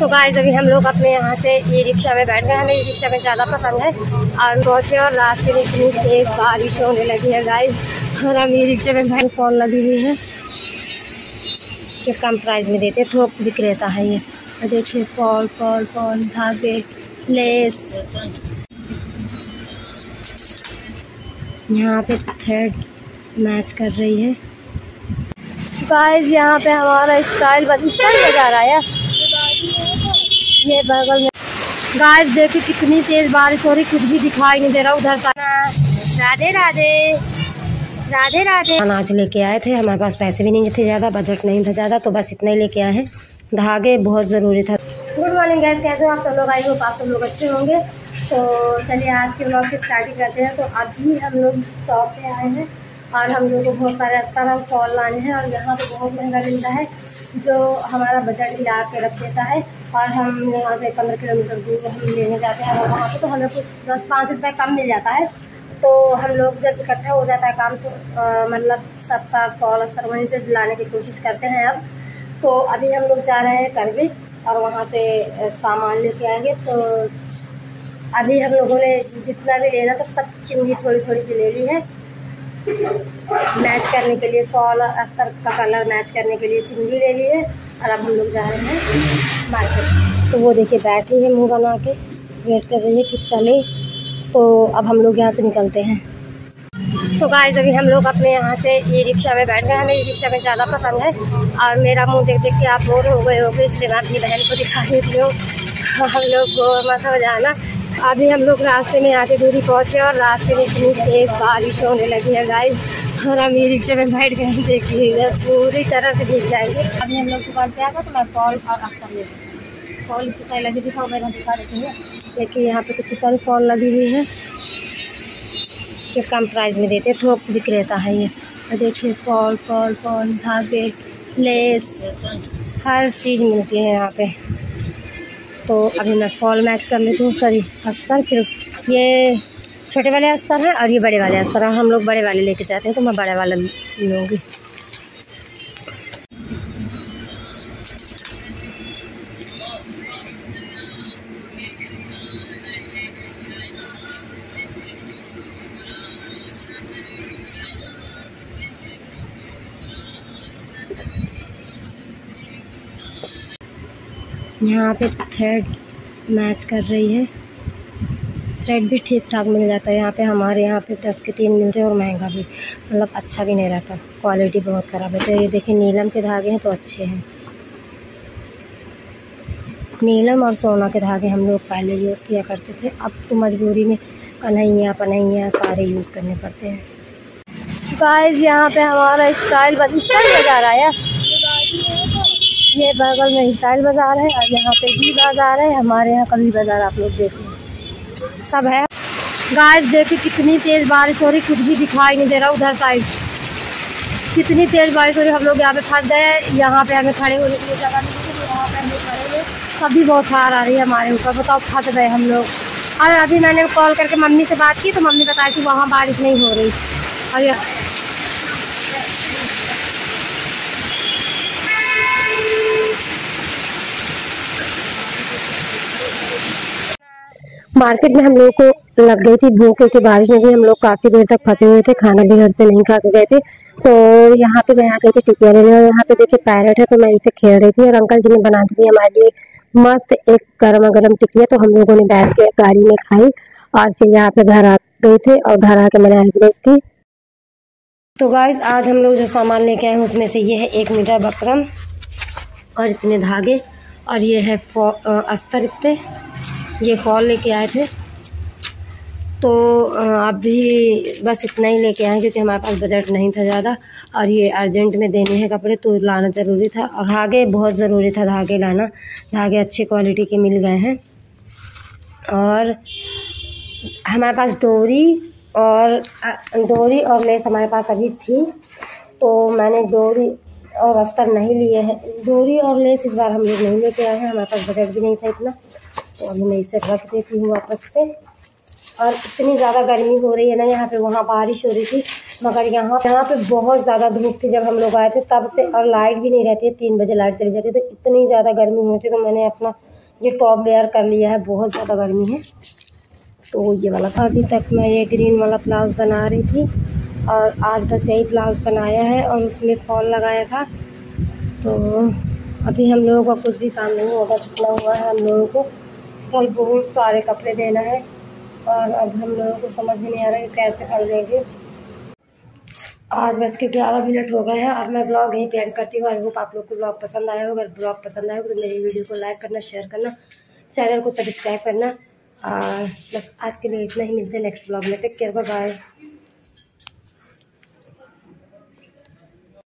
तो गाइस अभी हम लोग अपने यहाँ से ई रिक्शा में बैठ गए। हमें ई रिक्शा में ज़्यादा पसंद है और पहुँचे और रास्ते में इतनी तेज बारिश होने लगी है गाइस और हम ई रिक्शा में भैन फोन लगी हुई है कि कम प्राइस में देते, थोक विक्रेता है ये। देखिए फॉल फॉल फॉल धागे लेस, यहाँ पे थ्रेड मैच कर रही है। गाइस यहाँ पे हमारा स्टाइल बदल जा रहा है ये बगल में। गाइस देखिए कितनी तेज बारिश हो रही, कुछ भी दिखाई नहीं दे रहा उधर से। राधे राधे राधे राधे। अनाज लेके आए थे, हमारे पास पैसे भी नहीं थे ज़्यादा, बजट नहीं था ज़्यादा, तो बस इतना ही लेके आए हैं। धागे बहुत ज़रूरी था। गुड मॉर्निंग गाइस, कैसे हो आप सब लोग? आई होप आप सब लोग अच्छे होंगे। तो चलिए आज के ब्लॉग की स्टार्टिंग करते हैं। तो अभी हम लोग शॉप पे आए हैं और हम लोग को बहुत सारे अस्तर फॉल लाने हैं और यहाँ पे बहुत महंगा मिलता है जो हमारा बजट हिला के रख देता है। और हम यहाँ से 15 किलोमीटर दूर हम लेने जाते हैं और वहाँ पर तो हमें कुछ 10-5 रुपये कम मिल जाता है। तो हम लोग जब इकट्ठा हो जाता है काम तो मतलब सबका फॉल अस्तर वहीं से लाने की कोशिश करते हैं। अब तो अभी हम लोग जा रहे हैं करवी और वहाँ से सामान लेके आएंगे। तो अभी हम लोगों ने जितना भी लेना था सब चिंदी थोड़ी थोड़ी सी ले ली है मैच करने के लिए, फॉल और अस्तर का कलर मैच करने के लिए चिंदी ले ली है। और अब हम लोग जा रहे हैं मार्केट। तो वो देखिए बैठी है मुँह बना के, वेट कर रही है कि चले। तो अब हम लोग यहाँ से निकलते हैं। तो गाइस अभी हम लोग अपने यहाँ से ई रिक्शा में बैठ गए। हमें ई रिक्शा में ज़्यादा पसंद है और मेरा मुंह देख देख के आप बोर हो गए होंगे, इसलिए मैं अपनी बहन को दिखा देती हूँ। हम लोग मत हो जाना। अभी हम लोग रास्ते में आते दूरी पहुँचे और रास्ते में इतनी तेज बारिश होने लगी है गाइस और हम ई रिक्शा में बैठ गए। देखिए इधर पूरी तरह से भीग जाएंगे। अभी हम लोग दुकान पर आकर तो मैं फॉल और अस्तर ले लूँ। फॉल कितना लगी दिखाओ, मैं दिखा देती हूँ। देखिए यहाँ पर कितनी सारी फॉल लगी हुई है, कम प्राइस में देते, थोक विक्रेता है ये। देखिए फॉल फॉल फॉल धागे लेस हर चीज़ मिलती है यहाँ पे। तो अभी मैं फॉल मैच कर लेती हूँ, सॉरी अस्तर। फिर ये छोटे वाले अस्तर हैं और ये बड़े वाले अस्तर हैं। हम लोग बड़े वाले लेके जाते हैं तो मैं बड़े वाला लूँगी। यहाँ पे थ्रेड मैच कर रही है, थ्रेड भी ठीक ठाक मिल जाता है यहाँ पे। हमारे यहाँ पे 10 के 3 मिलते हैं और महंगा भी, मतलब अच्छा भी नहीं रहता, क्वालिटी बहुत ख़राब है। तो ये देखिए नीलम के धागे हैं तो अच्छे हैं। नीलम और सोना के धागे हम लोग पहले यूज़ किया करते थे, अब तो मजबूरी में कन्हैया पन्हैया सारे यूज़ करने पड़ते हैं। गाइस यहाँ पे हमारा स्टाइल बदल जा रहा है। ये बगल में स्टाइल बाज़ार है और यहाँ पे भी बाज़ार है। हमारे यहाँ कभी बाज़ार आप लोग देखें सब है। गाइस देखिए कितनी तेज़ बारिश हो रही, कुछ भी दिखाई नहीं दे रहा उधर साइड। कितनी तेज़ बारिश हो रही, हम लोग यहाँ पे फंस गए। यहाँ पे हमें खड़े होने के लिए जगह नहीं थी, यहाँ पे हम लोग खड़े हुए। कभी बहुत हार आ रही है हमारे ऊपर, बताओ फंस गए हम लोग। और अभी मैंने कॉल करके मम्मी से बात की तो मम्मी बताया कि वहाँ बारिश नहीं हो रही। और मार्केट में हम लोगों को लग गई थी भूख, क्योंकि बारिश में भी हम लोग काफ़ी देर तक फंसे हुए थे, खाना भी घर से नहीं खा के गए थे। तो यहाँ पे मैं आ गई थी टिकिया लेने और यहाँ पे देखिए पैरेट है तो मैं इनसे खेल रही थी और अंकल जी ने बना दी थी हमारे लिए मस्त एक गर्मा गर्म टिकिया। तो हम लोगों ने बैठ के गाड़ी में खाई और फिर यहाँ पे घर आ गए थे और घर आके मैंने आईब्रोज की। तो गाइज आज हम लोग जो सामान लेके आए हैं उसमें से ये है 1 मीटर बकरम और इतने धागे, और ये है अस्तर इतने, ये फॉल लेके आए थे। तो अभी बस इतना ही लेके आए क्योंकि हमारे पास बजट नहीं था ज़्यादा और ये अर्जेंट में देने हैं कपड़े तो लाना ज़रूरी था। और धागे बहुत ज़रूरी था, धागे लाना, धागे अच्छी क्वालिटी के मिल गए हैं। और हमारे पास डोरी और लेस हमारे पास अभी थी तो मैंने डोरी और अस्तर नहीं लिए हैं। डोरी और लेस इस बार हम लोग नहीं लेके आए हैं, हमारे पास बजट भी नहीं था इतना। तो अभी मैं इसे रख देती हूँ वापस से। और इतनी ज़्यादा गर्मी हो रही है ना यहाँ पे, वहाँ बारिश हो रही थी मगर यहाँ पे बहुत ज़्यादा धूप थी जब हम लोग आए थे तब से, और लाइट भी नहीं रहती है, 3 बजे लाइट चली जाती है, तो इतनी ज़्यादा गर्मी होती है। तो मैंने अपना ये टॉप वेयर कर लिया है, बहुत ज़्यादा गर्मी है तो ये वाला। अभी तक मैं ये ग्रीन वाला ब्लाउज़ बना रही थी और आज बस यही ब्लाउज़ बनाया है और उसमें फॉल लगाया था। तो अभी हम लोगों का कुछ भी काम नहीं होगा, छुटना हुआ है हम लोगों को, और बहुत सारे कपड़े देना है और अब हम लोगों को समझ भी नहीं आ रहा है कि कैसे कर लेंगे। 8:11 हो गए हैं और मैं ब्लॉग यहीं पे एंड करती हूँ। आई होप आप लोग को ब्लॉग पसंद आया होगा। अगर ब्लॉग पसंद आया हो तो मेरी वीडियो को लाइक करना, शेयर करना, चैनल को सब्सक्राइब करना। और बस आज के लिए इतना ही, मिलते हैं नेक्स्ट ब्लॉग में। Take care, bye.